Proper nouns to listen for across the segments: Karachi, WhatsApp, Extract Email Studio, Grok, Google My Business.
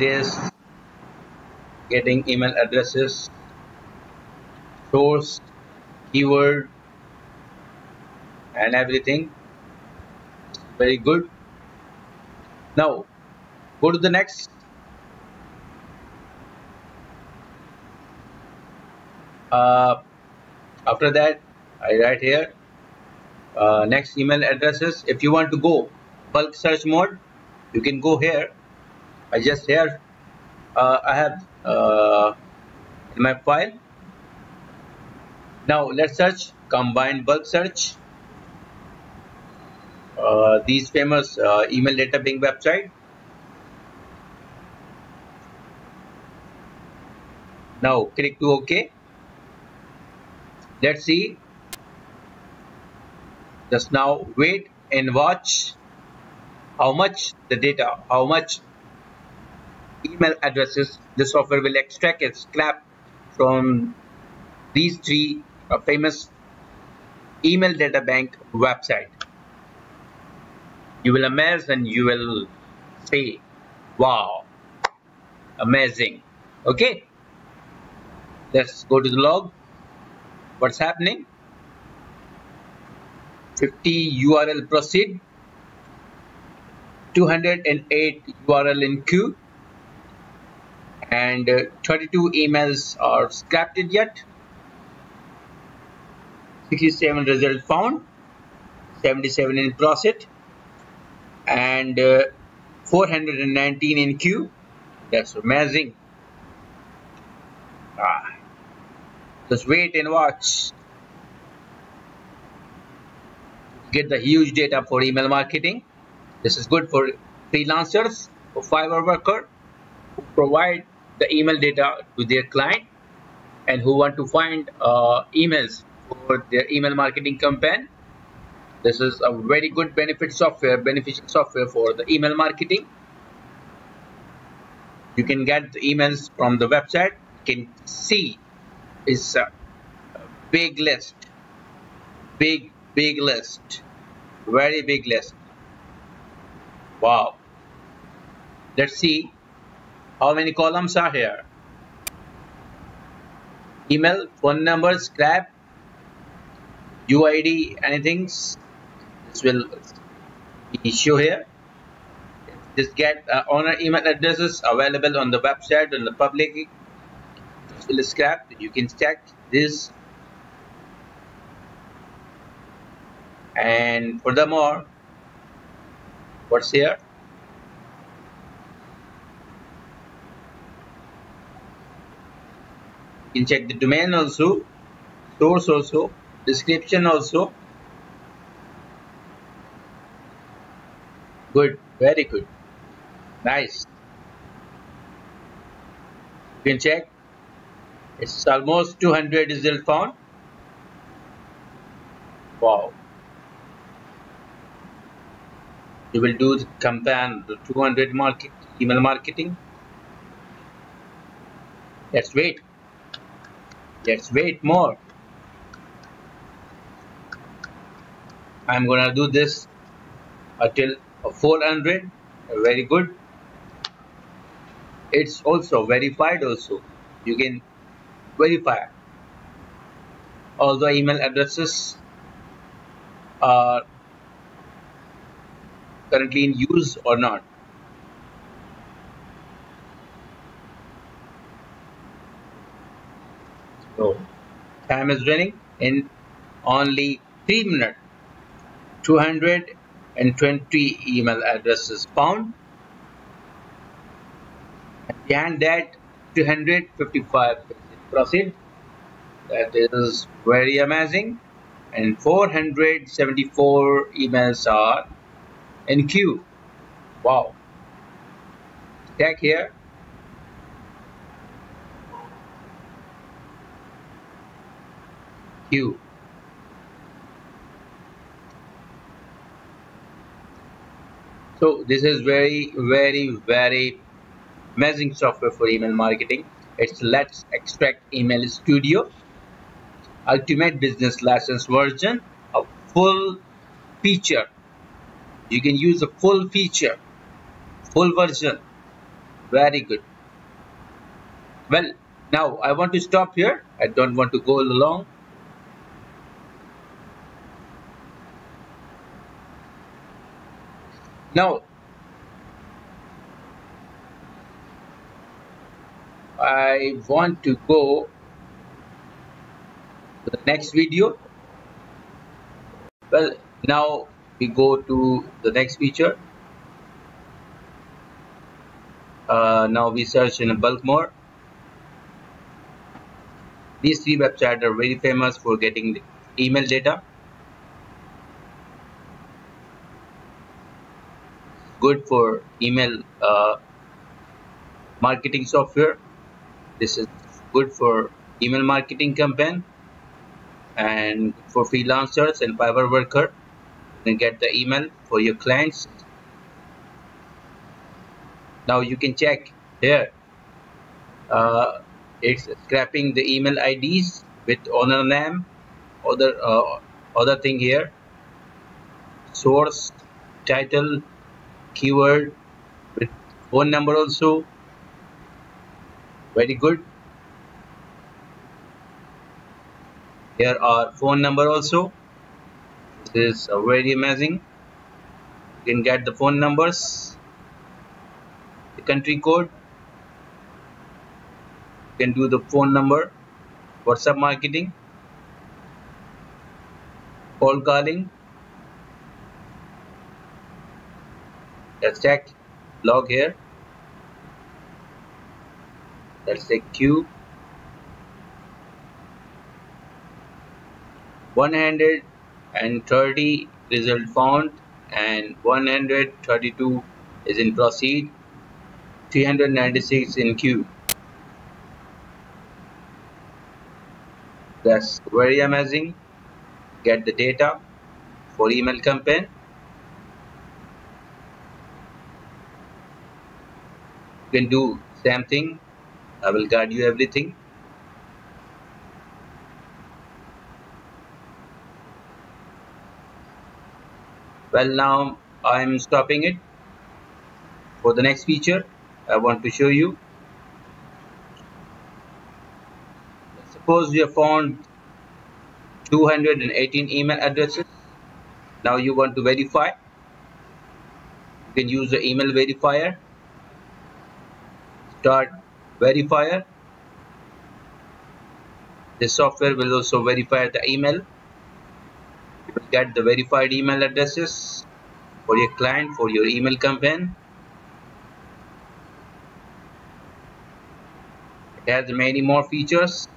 this, getting email addresses, source, keyword, and everything. Very good. Now go to the next. After that, I write here next email addresses. If you want to go bulk search mode, you can go here. I just here I have in my file. Now let's search combined bulk search. These famous email database website. Now click to OK. Let's see. Just now wait and watch how much the data, how much email addresses the software will extract and scrap from these three famous email data bank website. You will amaze and you will say, wow, amazing. Okay, let's go to the log. What's happening? 50 URL proceed, 208 URL in queue, and 32 emails are scrapped yet. 67 result found, 77 in process, and 419 in queue. That's amazing. Just wait and watch. Get the huge data for email marketing. This is good for freelancers, for fiber worker, who provide the email data to their client and who want to find emails for their email marketing campaign. This is a very good beneficial software for the email marketing. You can get the emails from the website. You can see it's a big list, big list, very big list. Wow. Let's see how many columns are here. Email, phone number, scrap, UID, anything. This will be show here. Just get owner email addresses available on the website and the public. This will scrap. You can check this. And furthermore, what's here? You can check the domain also, source also, description also. Good, very good, nice. You can check. It's almost 200 results found. Wow. You will do the campaign, the 200 market email marketing. Let's wait. Let's wait more. I'm gonna do this until 400. Very good. It's also verified also. You can verify all the email addresses are currently in use or not. So time is running in only 3 minutes. 220 email addresses found, and behind that 255 proceed. That is very amazing. And 474 emails are in queue. Wow. Check here. Queue. So this is very amazing software for email marketing. It's Let's Extract Email Studio Ultimate Business License version, a full feature. You can use a full feature, full version Very good. Well, now I want to stop here. I don't want to go along. Now, I want to go to the next video. Well, now we go to the next feature. Now we search in bulk mode. These three websites are very famous for getting email data. Good for email marketing software. This is good for email marketing campaign and for freelancers and fiber worker. You can get the email for your clients. Now you can check here. It's scrapping the email IDs with owner name. Other thing here. Source, title, keyword, with phone number also. Very good. Here are phone number also. This is very amazing. You can get the phone numbers, the country code. You can do the phone number, WhatsApp marketing, call calling. Let's check log here. Let's take queue. 130 result found and 132 is in proceed, 396 in queue. That's very amazing. Get the data for email campaign. You can do same thing. I will guide you everything. Well, now I am stopping it. For the next feature, I want to show you. Suppose you have found 218 email addresses. Now you want to verify. You can use the email verifier. Start verifier. The software will also verify the email. You will get the verified email addresses for your client, for your email campaign. It has many more features.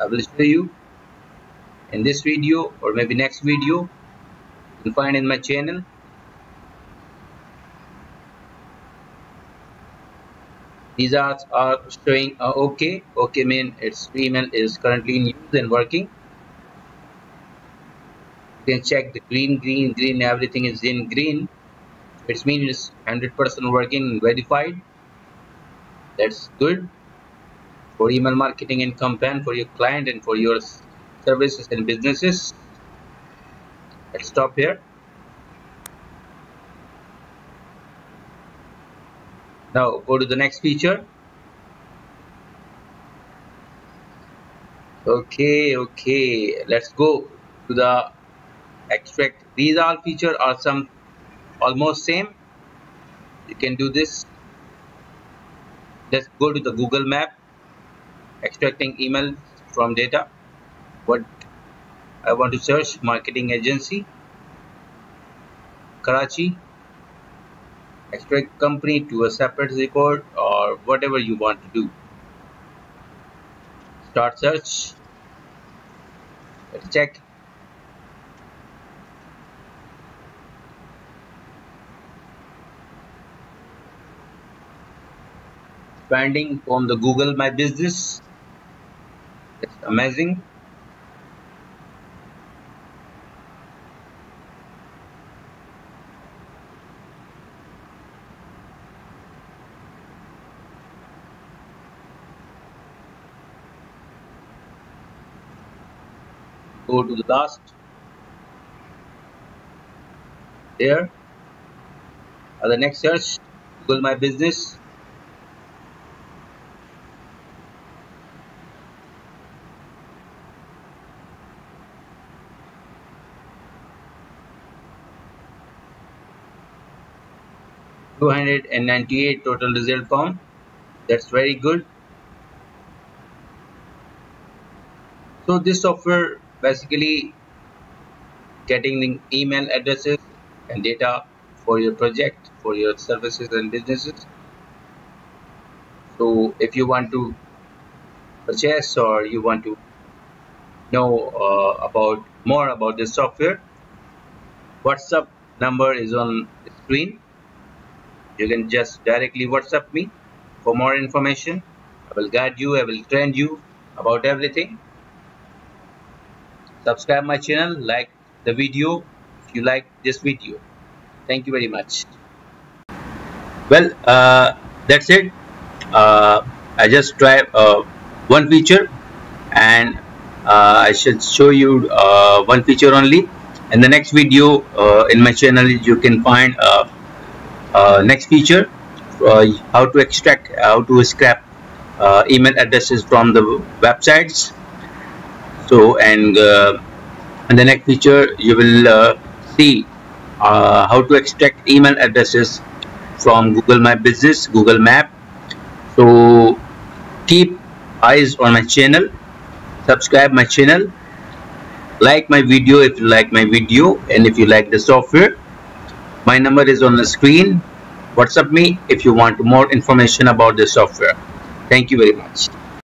I will show you in this video or maybe next video. You can find in my channel. These are showing OK. OK means its email is currently in use and working. You can check the green, everything is in green. It means it's 100% working and verified. That's good for email marketing and campaign for your client and for your services and businesses. Let's stop here. Now go to the next feature. Okay, let's go to the extract. These all features are some almost same. You can do this. Let's go to the Google Map, extracting email from data. What I want to search: marketing agency, Karachi. Extract company to a separate record or whatever you want to do. Start search. Let's check. Expanding from the Google My Business. It's amazing. Go to the last. There. The next search, Google My Business. $298 total result found. That's very good. So this software basically getting the email addresses and data for your project, for your services and businesses. So if you want to purchase or you want to know more about this software, WhatsApp number is on the screen. You can just directly WhatsApp me for more information. I will guide you, I will train you about everything. Subscribe my channel, like the video if you like this video. Thank you very much. Well, that's it. I just tried one feature, and I shall show you one feature only. In the next video in my channel you can find next feature, how to extract, how to scrap email addresses from the websites. So, and in the next feature you will see how to extract email addresses from Google My Business, Google Map. So keep eyes on my channel, subscribe my channel, like my video if you like my video and if you like the software. My number is on the screen. WhatsApp me if you want more information about this software. Thank you very much.